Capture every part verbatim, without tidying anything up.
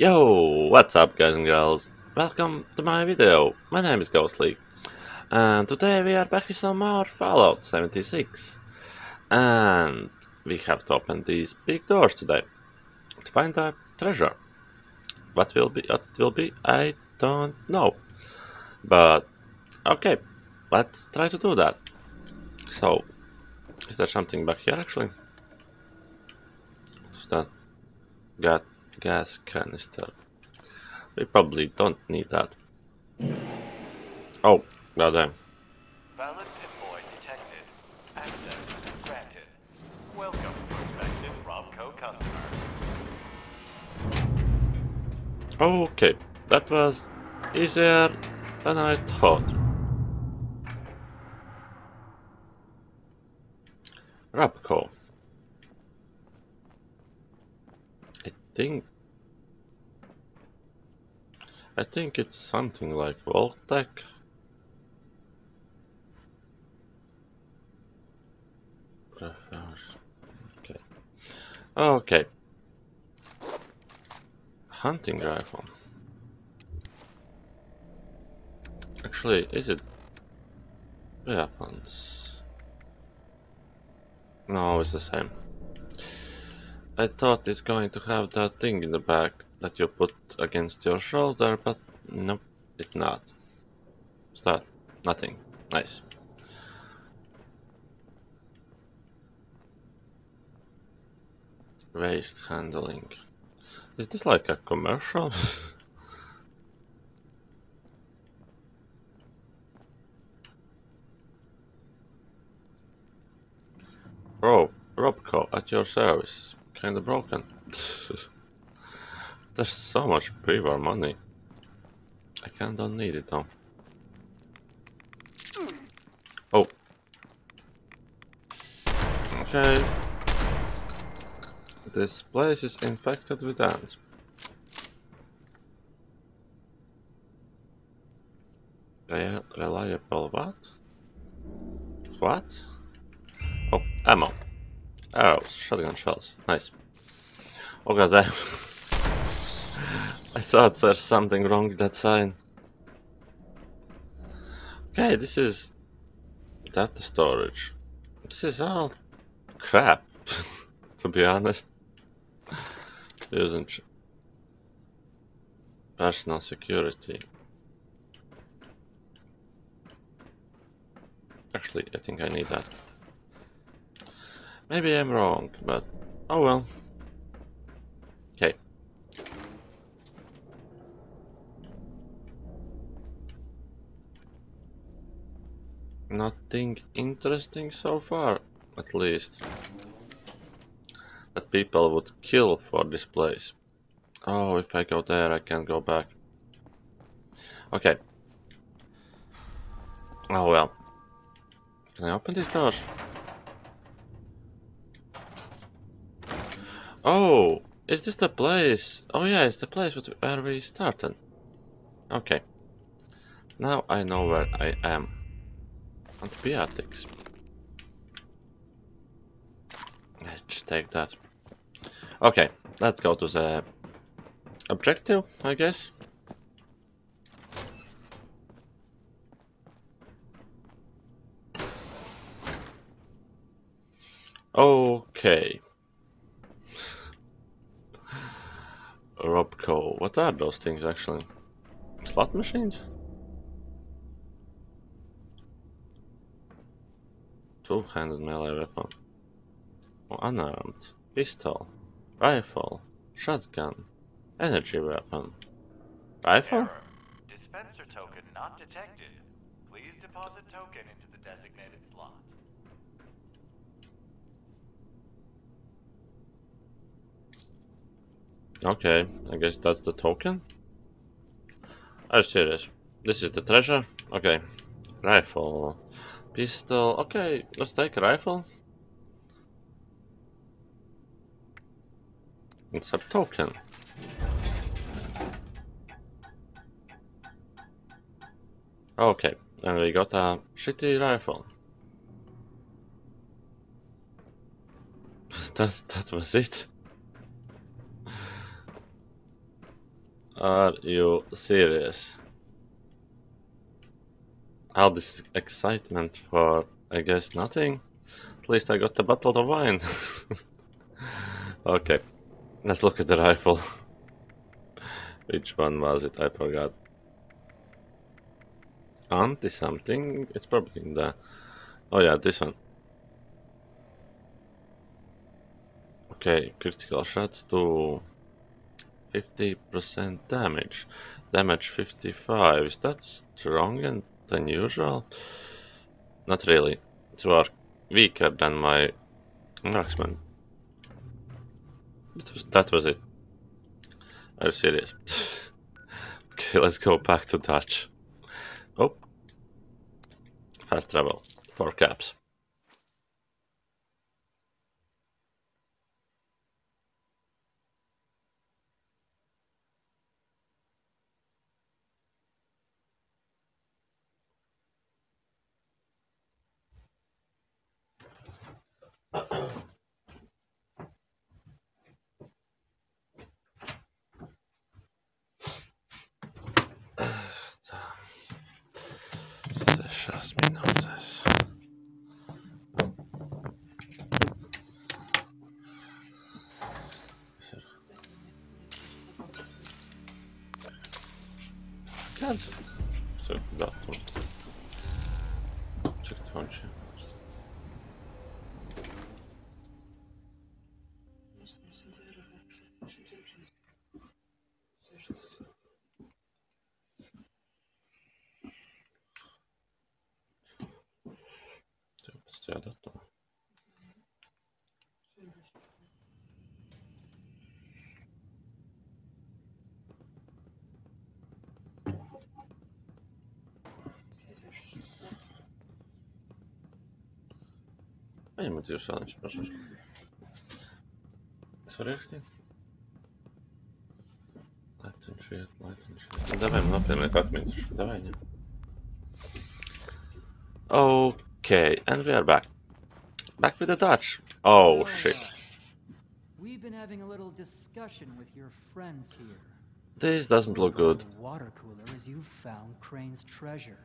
Yo, what's up guys and girls, welcome to my video. My name is Ghostly and today we are back with some more Fallout seventy-six and we have to open these big doors today to find a treasure. What will be, what will be, I don't know, but okay, let's try to do that. So, is there something back here actually? What's that? Got gas canister. We probably don't need that. Oh, goddamn. Valid pinpoint detected. Access granted. Welcome, prospective Robco customer. Okay, that was easier than I thought. Robco. I think, I think it's something like Vault-Tec. Okay. Okay. Hunting rifle. Actually, is it weapons? No, it's the same. I thought it's going to have that thing in the back that you put against your shoulder, but nope, it's not. It's that? Nothing. Nice. Waste handling. Is this like a commercial? Oh, Robco at your service. Kinda broken. There's so much pre-war money. I kinda don't need it though. Oh. Okay. This place is infected with ants. Re reliable what? What? Oh, ammo. Arrows, shotgun shells, nice. Oh god, I, I thought there's something wrong with that sign. Okay, this is data storage. This is all crap, to be honest. Using personal security. Actually, I think I need that. Maybe I'm wrong, but oh well. Okay. Nothing interesting so far, at least. That people would kill for this place. Oh, if I go there, I can't go back. Okay. Oh well. Can I open these doors? Oh, is this the place? Oh yeah, it's the place where we started. Okay. Now I know where I am. Antibiotics. Let's take that. Okay, let's go to the objective, I guess. Okay. Robco. What are those things actually? Slot machines? Two-handed melee weapon. Oh, unarmed. Pistol. Rifle. Shotgun. Energy weapon. Rifle? Error. Dispenser token not detected. Please deposit token into the designated slot. Okay, I guess that's the token. Are you serious? This is the treasure? Okay. Rifle. Pistol. Okay, let's take a rifle. It's a token. Okay, and we got a shitty rifle. that, that was it. Are you serious? All this excitement for, I guess, nothing? At least I got a bottle of wine. Okay, let's look at the rifle. Which one was it? I forgot. Anti-something? It's probably in the... Oh yeah, this one. Okay, critical shots to fifty percent damage. Damage fifty-five. Is that strong and unusual? Not really. It's weaker than my marksman. That was, that was it. Are you serious? Okay, let's go back to Dutch. Oh. Fast travel. Four caps. Nie ma już szaleć, proszę. Sorry, chcę. Light and shit, light and shit. No dawaj, mnopimy, tak już. Dawaj, nie. Okay, and we are back. Back with the Dutch. Oh, shit. We've been having a little discussion with your friends here. This doesn't look good. Water cooler is you found Crane's treasure.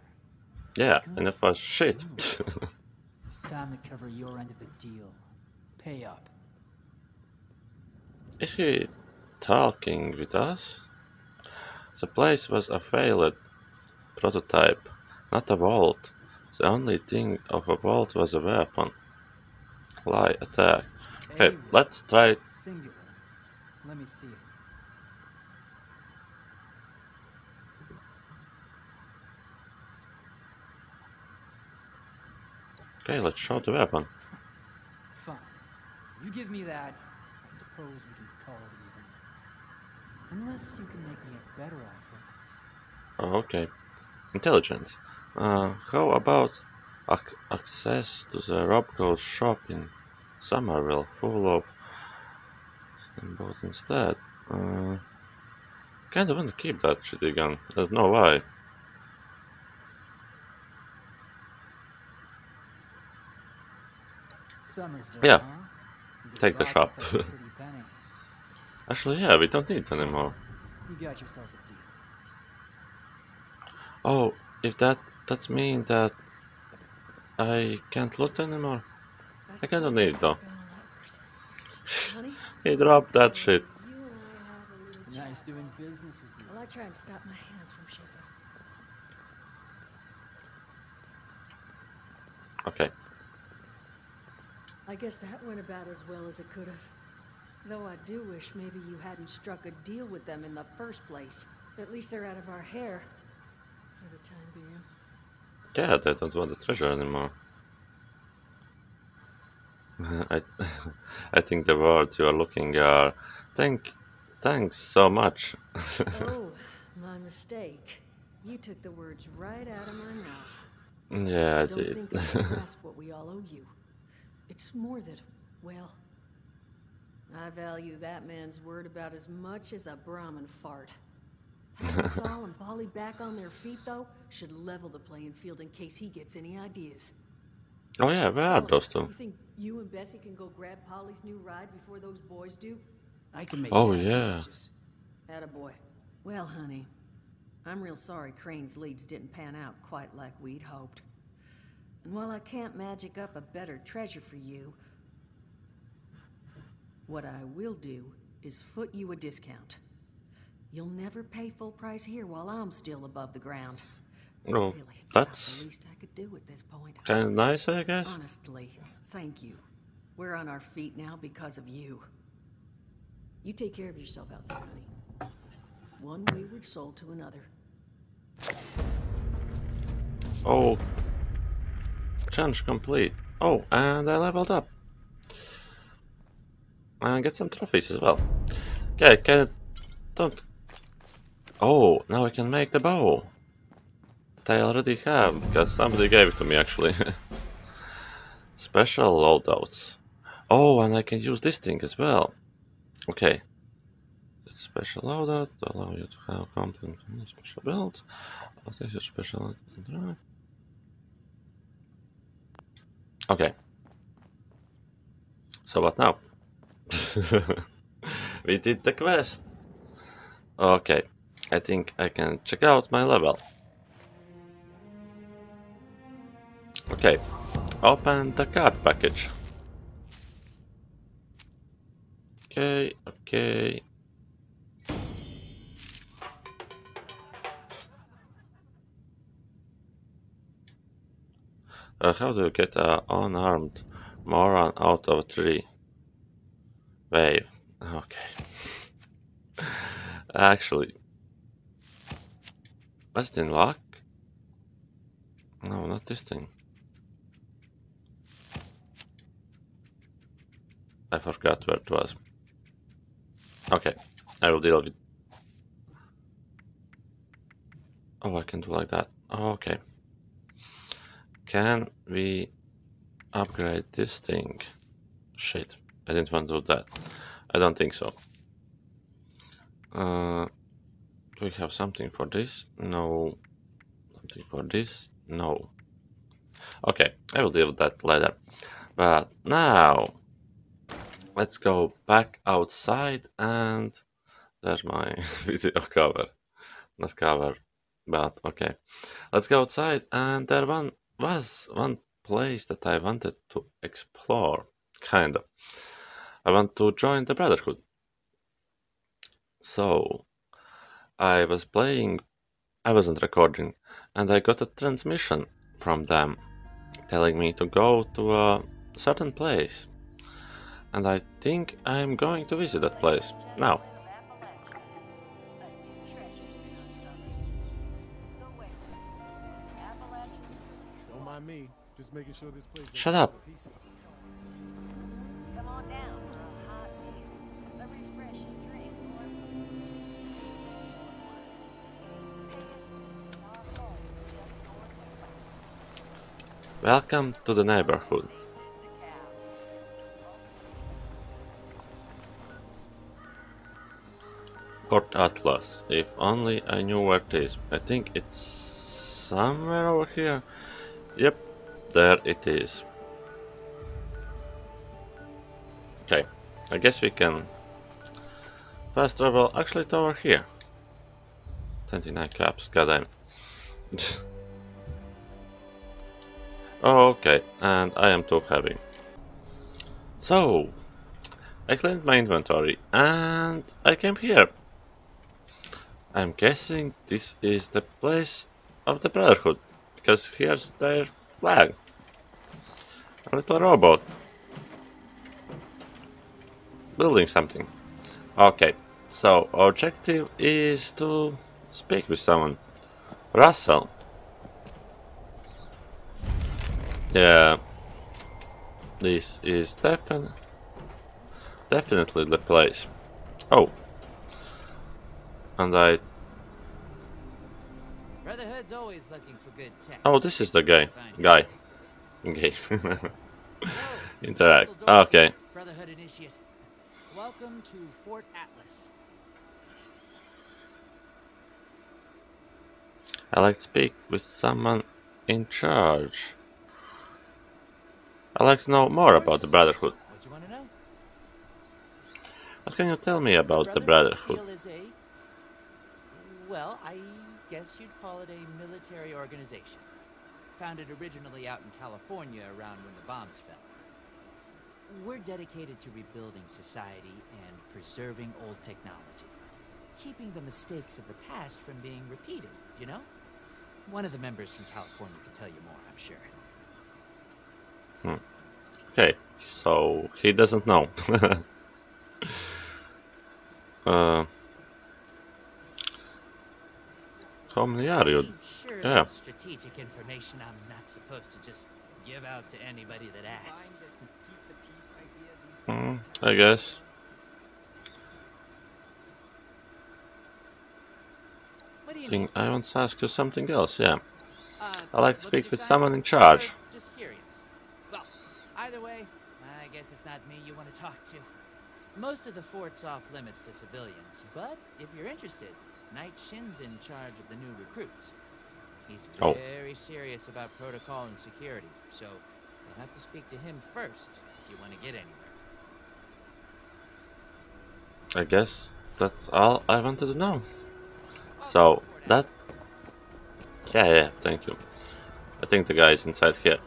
Yeah, and it was shit. Time to cover your end of the deal. Pay up. Is he talking with us? The place was a failed prototype, not a vault. The only thing of a vault was a weapon. Lie, attack. Hey, anyway, let's try it. Singular. Let me see it. Okay, let's show the weapon. Fine. You give me that, I suppose we can call it even. Unless you can make me a better offer. Oh, okay. Intelligence. Uh, how about ac access to the Robco shop in Somerville, full of symbols instead? Uh, kind of want to keep that shitty gun. I don't know why. Yeah, take the shop. Actually, yeah, we don't need it anymore. Oh, if that that's mean that I can't loot anymore. I kind of need it though. He dropped that shit. Nice doing business with you. Well, I try and stop my hands from shaking. Okay. I guess that went about as well as it could have. Though I do wish maybe you hadn't struck a deal with them in the first place. At least they're out of our hair. For the time being. Yeah, they don't want the treasure anymore. I I think the words you are looking are... Thank, thanks so much. Oh, my mistake. You took the words right out of my mouth. Yeah, I, I did. Don't think I can grasp what we all owe you. It's more that, well, I value that man's word about as much as a Brahmin fart. Having Saul and Polly back on their feet, though, should level the playing field in case he gets any ideas. Oh yeah, where are those two? You think you and Bessie can go grab Polly's new ride before those boys do? I can make. Oh yeah. Attaboy. Well, honey, I'm real sorry Crane's leads didn't pan out quite like we'd hoped. And while I can't magic up a better treasure for you, what I will do is foot you a discount. You'll never pay full price here while I'm still above the ground. Well, really, that's the least I could do at this point. Kind of nice, I guess. Honestly, thank you. We're on our feet now because of you. You take care of yourself out there, honey. One wayward soul to another. Oh. Challenge complete. Oh, and I leveled up. And get some trophies as well. Okay, can I don't... Oh, now I can make the bow. That I already have, because somebody gave it to me actually. Special loadouts. Oh, and I can use this thing as well. Okay. It's special loadout to allow you to have complete special builds. What is your special? Okay. So what now? We did the quest. Okay. I think I can check out my level. Okay. Open the card package. Okay, okay. Uh, how do you get an unarmed moron out of a tree? Wave. Okay. Actually. Was it in lock? No, not this thing. I forgot where it was. Okay, I will deal with it. Oh, I can do like that. Okay. Can we upgrade this thing? Shit, I didn't want to do that. I don't think so. Uh, do we have something for this? No. Something for this? No. Okay, I will deal with that later. But now... let's go back outside and there's my video cover. Not cover, but okay. Let's go outside, and there one was one place that I wanted to explore, kind of. I want to join the Brotherhood. So I was playing, I wasn't recording, and I got a transmission from them telling me to go to a certain place. And I think I'm going to visit that place now. Don't mind me, just making sure this place. Shut up. Come on down for a hot meal, a refreshing drink. Welcome to the neighborhood. Fort Atlas. If only I knew where it is. I think it's somewhere over here. Yep, there it is. Okay, I guess we can fast travel. Actually, it's over here. twenty-nine caps, goddamn. Okay, and I am too heavy. So, I cleaned my inventory and I came here. I'm guessing this is the place of the Brotherhood, because here's their flag. A little robot. Building something. Okay, so our objective is to speak with someone. Russell. Yeah. This is defin- definitely the place. Oh. And I... Brotherhood's always looking for good tech. Oh, this is the guy. Guy. Okay. Interact. Okay. Brotherhood Initiate. Welcome to Fort Atlas. I like to speak with someone in charge. I like to know more about the Brotherhood. What do you want to know? What can you tell me about the Brotherhood? The Brotherhood well, I guess you'd call it a military organization. Founded originally out in California around when the bombs fell. We're dedicated to rebuilding society and preserving old technology. Keeping the mistakes of the past from being repeated, you know? One of the members from California can tell you more, I'm sure. Hmm. Okay, so he doesn't know. uh, Come here, you. Sure, yeah. That's strategic information I'm not supposed to just give out to anybody that asks. Hmm, I guess. I think I want to ask you something else, yeah. Uh, I like to speak with someone in charge. Just curious. Well, either way, I guess it's not me you want to talk to. Most of the fort's off limits to civilians, but if you're interested, Knight Shin's in charge of the new recruits. He's very oh. serious about protocol and security, so you'll have to speak to him first if you want to get anywhere. I guess that's all I wanted to know. So that, yeah, yeah, thank you. I think the guy is inside here.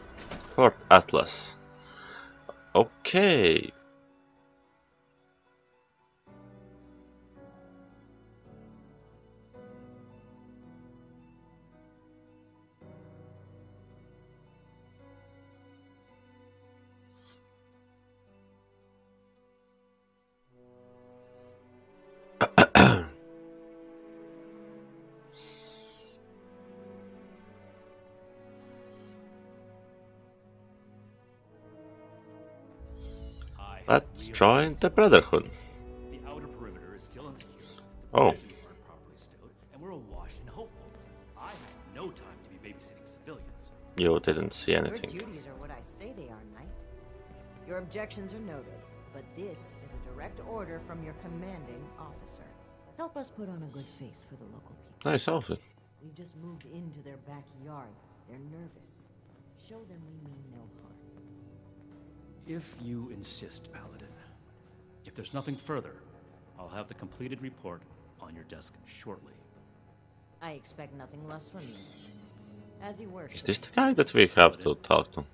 Fort Atlas. Okay. Let's join the Brotherhood. The outer perimeter is still insecure. Oh. Provisions aren't properly stowed, and we're awash in hopefuls. I have no time to be babysitting civilians. You didn't see anything. Your duties are what I say they are, Knight. Your objections are noted, but this is a direct order from your commanding officer. Help us put on a good face for the local people. Nice outfit. We've just moved into their backyard. They're nervous. Show them we mean no harm. If you insist, Paladin. If there's nothing further, I'll have the completed report on your desk shortly. I expect nothing less from you. As you wish. Is this the guy that we have to talk to?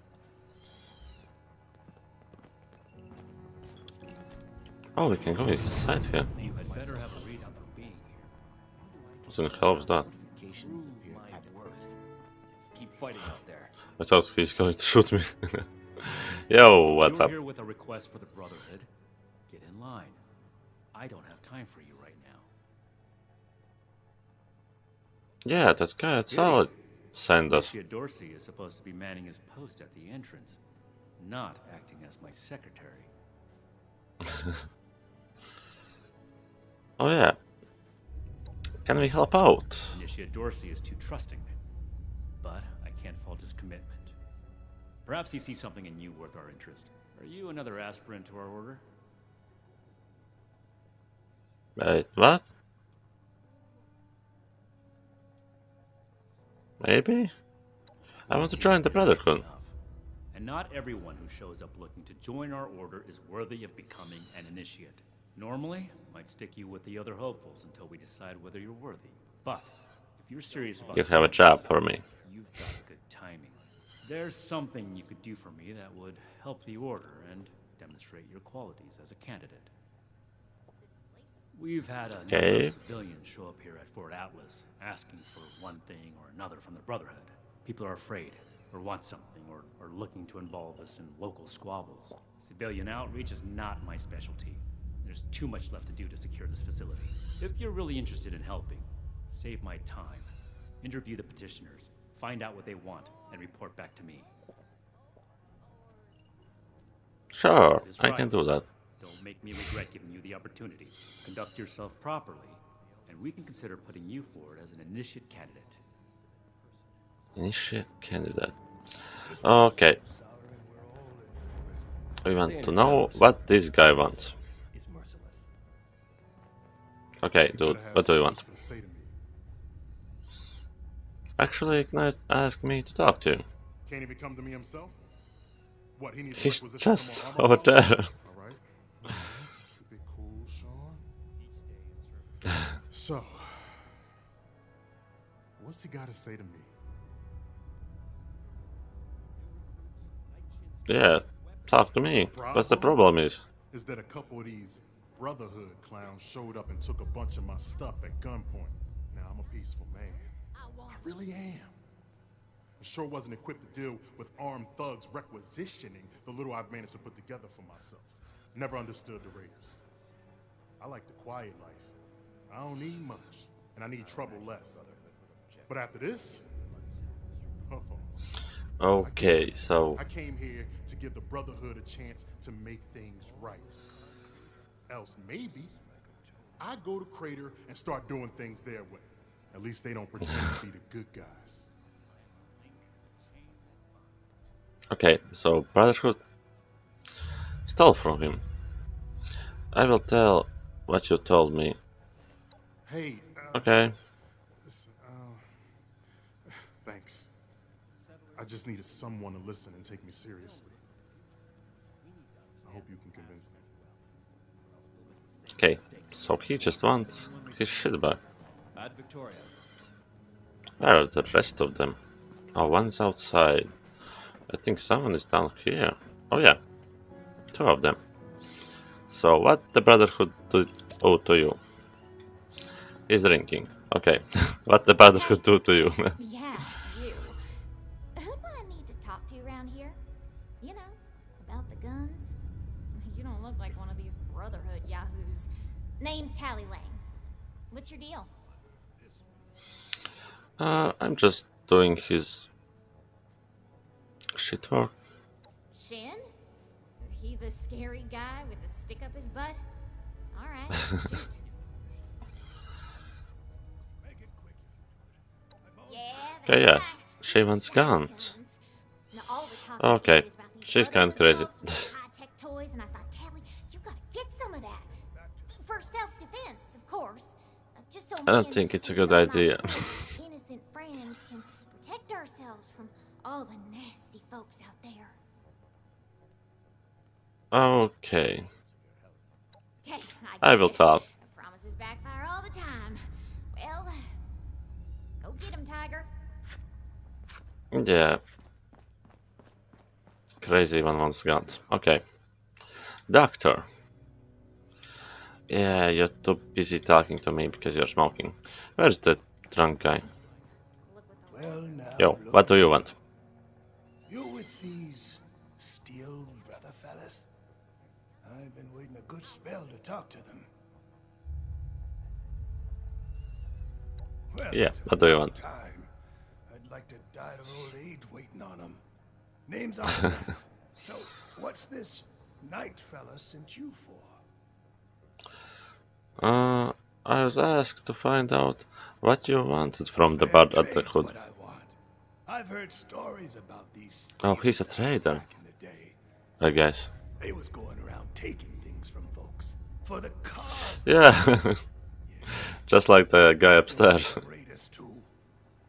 Oh, we can go inside here. You had better have a reason for being here. Doesn't help that. Keep fighting out there. I thought he's going to shoot me. Yo, what's You're up? Here with a request for the Brotherhood. Get in line. I don't have time for you right now. Yeah, that's good. Solid. Send us. Initiate Dorsey is supposed to be manning his post at the entrance, not acting as my secretary. Oh yeah. Can we help out? Initiate Dorsey is too trusting, but I can't fault his commitment. Perhaps he sees something in you worth our interest. Are you another aspirant to our order? Wait, what? Maybe? I want to join the Brotherhood. And not everyone who shows up looking to join our order is worthy of becoming an initiate. Normally, might stick you with the other hopefuls until we decide whether you're worthy. But, if you're serious about... You have a job for me. You've got good timing. There's something you could do for me that would help the order and demonstrate your qualities as a candidate. We've had a number okay. of civilians show up here at Fort Atlas asking for one thing or another from the Brotherhood. People are afraid or want something or are looking to involve us in local squabbles. Civilian outreach is not my specialty. There's too much left to do to secure this facility. If you're really interested in helping, save my time. Interview the petitioners. Find out what they want and report back to me. Sure, I right. can do that. Don't make me regret giving you the opportunity. Conduct yourself properly, and we can consider putting you forward as an initiate candidate. Initiate candidate. Okay. We want to know what this guy wants. Okay, dude, what do we want? Actually, Knight asked me to talk to him. Can he become to me himself? What, he needs He's to just over there. Alright. Keep it cool, Sean. So, What's he gotta say to me? Yeah, talk to me. Problem? What's the problem is? Is that a couple of these Brotherhood clowns showed up and took a bunch of my stuff at gunpoint. Now I'm a peaceful man. I really am. I sure wasn't equipped to deal with armed thugs requisitioning the little I've managed to put together for myself. Never understood the raiders. I like the quiet life. I don't need much, and I need trouble less. But after this... Oh. Okay, so... I came here to give the Brotherhood a chance to make things right. Else maybe I go to Crater and start doing things their way. At least they don't pretend to be the good guys. Okay, so Brotherhood stole from him. I will tell what you told me. Hey. Uh, okay. This, uh, thanks. I just needed someone to listen and take me seriously. I hope you can convince them. Okay, so he just wants his shit back. Where are the rest of them? Oh, one's outside. I think someone is down here. Oh yeah, two of them. So what the Brotherhood do oh, to you? He's drinking. Okay, what the Brotherhood do to you? Yeah, you. Who do I need to talk to around here? You know, about the guns? You don't look like one of these Brotherhood yahoos. Name's Tally Lang. What's your deal? Uh, I'm just doing his shit work. Shin? He the scary guy with a stick up his butt? Alright, shoot. Yeah, yeah, she wants guns. Okay, she's kind of crazy. Toys, and I thought, Tally, you gotta get some of that for self-defense, of course. Uh, just so I don't think it's a good idea. Innocent friends can protect ourselves from all the nasty folks out there. Okay. Okay, I, I will talk. Promises backfire all the time. Well, go get him, Tiger. Yeah. Crazy one wants guns. Okay. Doctor. Yeah, you're too busy talking to me because you're smoking. Where's the drunk guy? Well, now, yo, what do you want? You with these Steel Brother fellas? I've been waiting a good spell to talk to them. Well, yeah, what do you want? Time. I'd like to die of old age waiting on them. Name's on. So, what's this night fella sent you for? Uh, I was asked to find out what you wanted from the Bard at the Hood. I've heard stories about these. Oh, he's a trader. The day, I guess. They was going around taking things from folks for the cause. Yeah. Yeah. Just like the guy upstairs.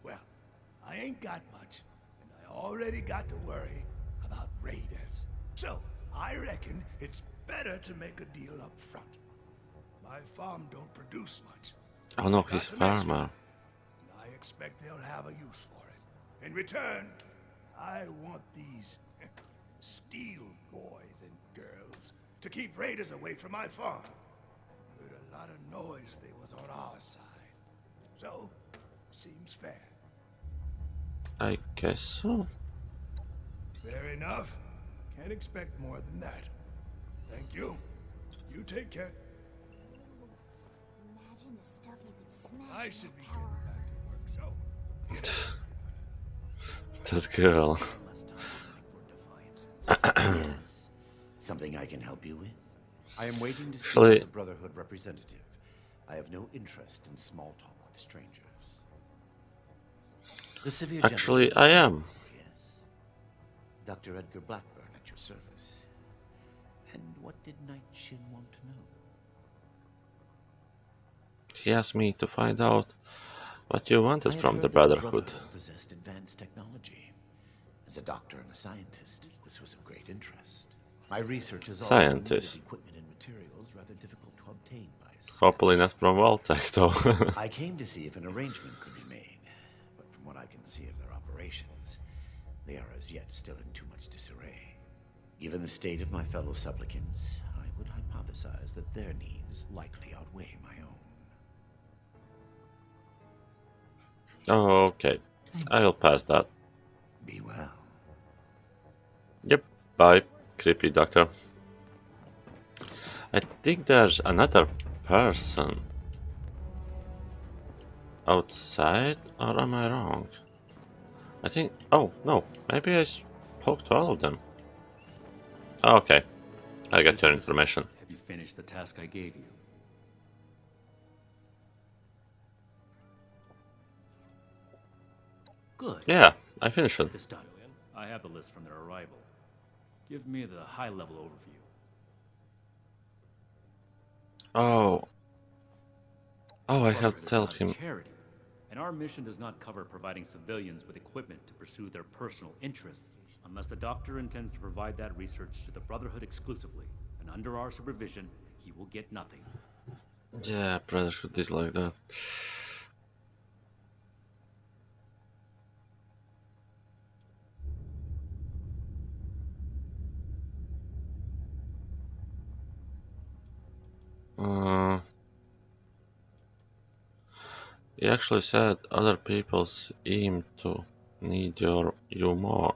Well, I ain't got much, and I already got to worry about raiders. So I reckon it's better to make a deal up front. My farm don't produce much. Oh no, he's a farmer. I expect they'll have a use for it. In return, I want these Steel boys and girls to keep raiders away from my farm. Heard a lot of noise they was on our side. So, seems fair. I guess so. Fair enough. Can't expect more than that. Thank you. You take care. Ooh, imagine the stuff you could smash. I should be getting back to work, so. This girl. Yes. Something I can help you with? I am waiting to see the Brotherhood representative. I have no interest in small talk with strangers. The severe Actually, I am. Yes. Doctor Edgar Blackburn. Your service. And what did Night Shin want to know? He asked me to find out what you wanted from the Brotherhood. Possessed advanced technology. As a doctor and a scientist, this was of great interest. My research is all equipment and materials rather difficult to obtain by. Hopefully not from Vault-Tec though. I came to see if an arrangement could be made. From what I can see of their operations, they are as yet still in too much disarray. Given the state of my fellow supplicants, I would hypothesize that their needs likely outweigh my own. Oh, okay. I'll pass that. Be well. Yep. Bye, creepy doctor. I think there's another person outside, or am I wrong? I think... oh, no. Maybe I spoke to all of them. Okay. I got your information. Have you finished the task I gave you? Good. Yeah, I finished it. This done. I have the list from their arrival. Give me the high-level overview. Oh. Oh, I have to tell him. Charity, and our mission does not cover providing civilians with equipment to pursue their personal interests, unless the doctor intends to provide that research to the Brotherhood exclusively, and under our supervision, he will get nothing. Yeah, Brotherhood is like that. Uh, he actually said other people seem to need your you more.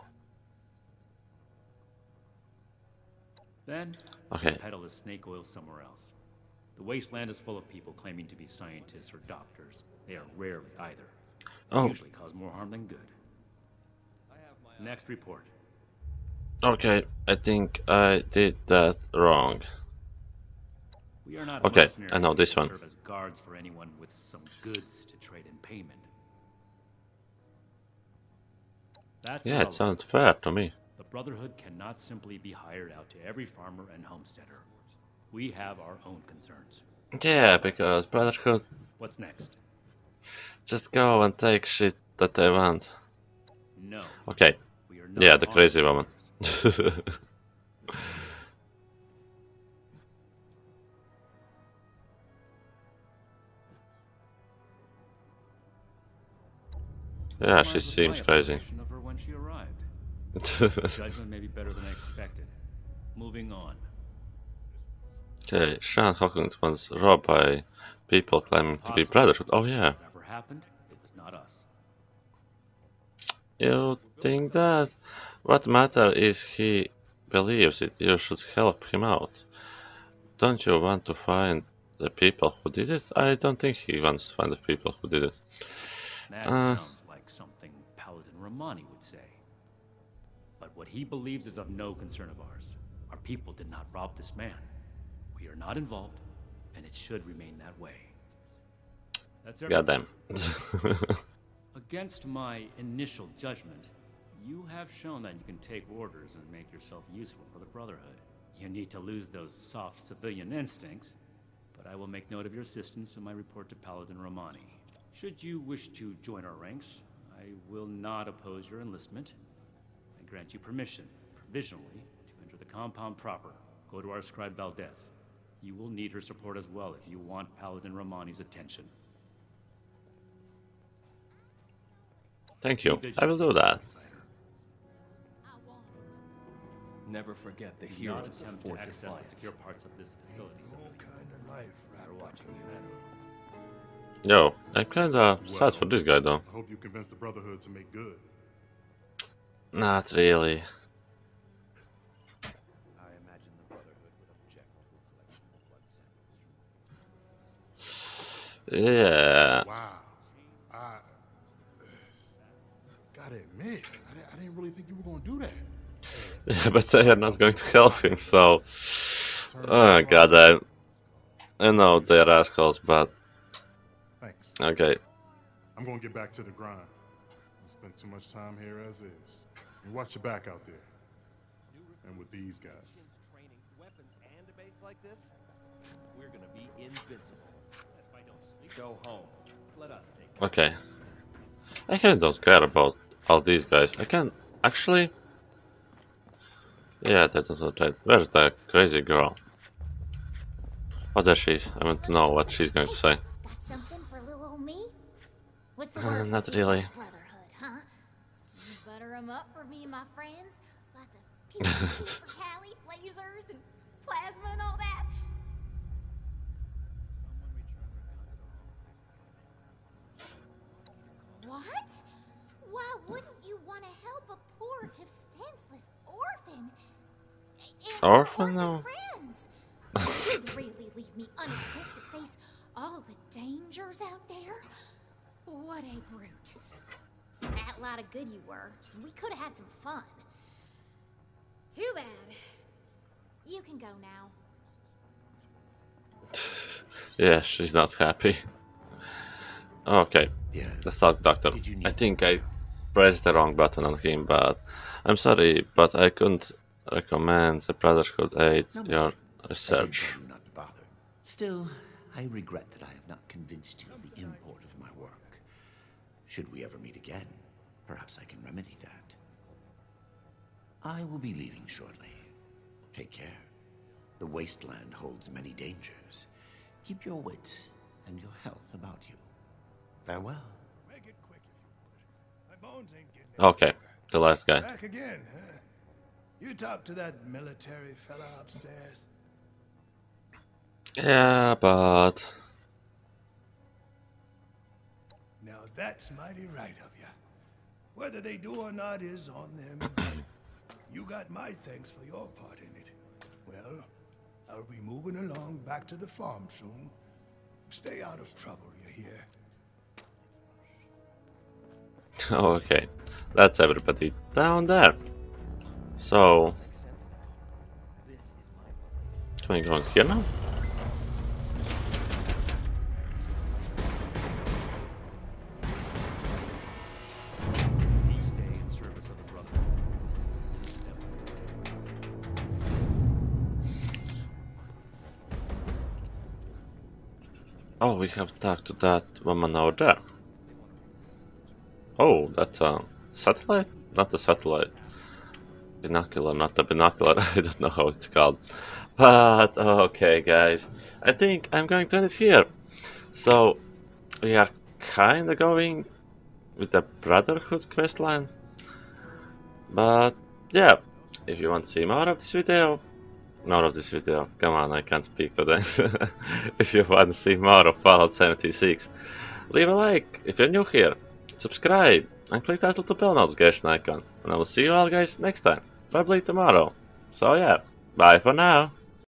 Then, okay. Peddle the snake oil somewhere else. The wasteland is full of people claiming to be scientists or doctors. They are rarely either. They oh. usually cause more harm than good. I have my next report. Okay, I think I did that wrong. We are not okay, I know this one. Serve as guards for anyone with some goods to trade in payment. That's yeah, relevant. It sounds fair to me. The Brotherhood cannot simply be hired out to every farmer and homesteader. We have our own concerns. Yeah, because Brotherhood... What's next? Just go and take shit that they want. No. Okay. We are not yeah, the crazy woman. Yeah, she seems crazy. Of her when she arrived. Judgment may be better than I expected. Moving on. Okay, Sean Hawkins was robbed by people claiming Possibly. to be Brotherhood. Oh yeah. Never happened. It was not us. You think that? What matter is he believes it. You should help him out. Don't you want to find the people who did it? I don't think he wants to find the people who did it. That uh, sounds like something Paladin Romani would say. But what he believes is of no concern of ours. Our people did not rob this man. We are not involved, and it should remain that way. That's everything. Goddamn. Against my initial judgment, you have shown that you can take orders and make yourself useful for the Brotherhood. You need to lose those soft civilian instincts, but I will make note of your assistance in my report to Paladin Romani. Should you wish to join our ranks, I will not oppose your enlistment. I grant you permission, provisionally, to enter the compound proper. Go to our scribe Valdez. You will need her support as well if you want Paladin Romani's attention. Thank you. I will do that. Never forget the heroes of Fort Atlas. Access the secure parts of this facility. Yo, I'm kinda sad for this guy though. I hope you convinced the Brotherhood to make good. Not really. I imagine the Brotherhood would object to a collection of blood samples from yeah. Wow. I uh, gotta admit, I, I didn't really think you were gonna do that. Yeah, but they are not going to help him, so oh god, I, I know they're rascals, but thanks. Okay. I'm gonna get back to the grind. I spent too much time here as is. And watch your back out there. And with these guys. Training, weapons, and a base like this, we're gonna be invincible. If I don't sneak, go home. Let us take it. Okay. I kind of don't care about all these guys. I can actually. Yeah, that is not right. Where's that crazy girl? Oh, there she is. I want to know what she's going to say. Something for little old me? What's the uh, word? Not really. Brotherhood. them up for me and my friends. Lots of people for Tally, lasers and plasma and all that. What? Why wouldn't you want to help a poor, defenseless orphan? And orphan, no. Friends. You'd really leave me unequipped to face all the dangers out there. What a brute. That lot of good you were. We could have had some fun. Too bad. You can go now. Yeah, she's not happy. Okay, yeah. Let's talk doctor. I think I pressed the wrong button on him, but I'm sorry, but I couldn't recommend the Brotherhood aid no, your research. I not to bother. Still, I regret that I have not convinced you of the import of my work. Should we ever meet again, perhaps I can remedy that. I will be leaving shortly. Take care. The wasteland holds many dangers. Keep your wits and your health about you. Farewell. Make it quick if you would. My bones ain't getting okay, longer. The last guy. Back again, huh? You talk to that military fella upstairs. Yeah, but now that's mighty right of you. Whether they do or not is on them. You got my thanks for your part in it. Well, I'll be moving along back to the farm soon. Stay out of trouble, you hear? Okay, that's everybody down there. So, can we go in here now? Oh, we have talked to that woman over there. Oh, that's a satellite? Not a satellite. Binocular, not a binocular. I don't know how it's called. But, okay, guys. I think I'm going to end it here. So, we are kind of going with the Brotherhood questline. But, yeah. If you want to see more of this video, more of this video. Come on, I can't speak today. If you want to see more of Fallout seventy-six, leave a like if you're new here. Subscribe and click that little bell notification icon, and I will see you all guys next time, probably tomorrow. So yeah, bye for now.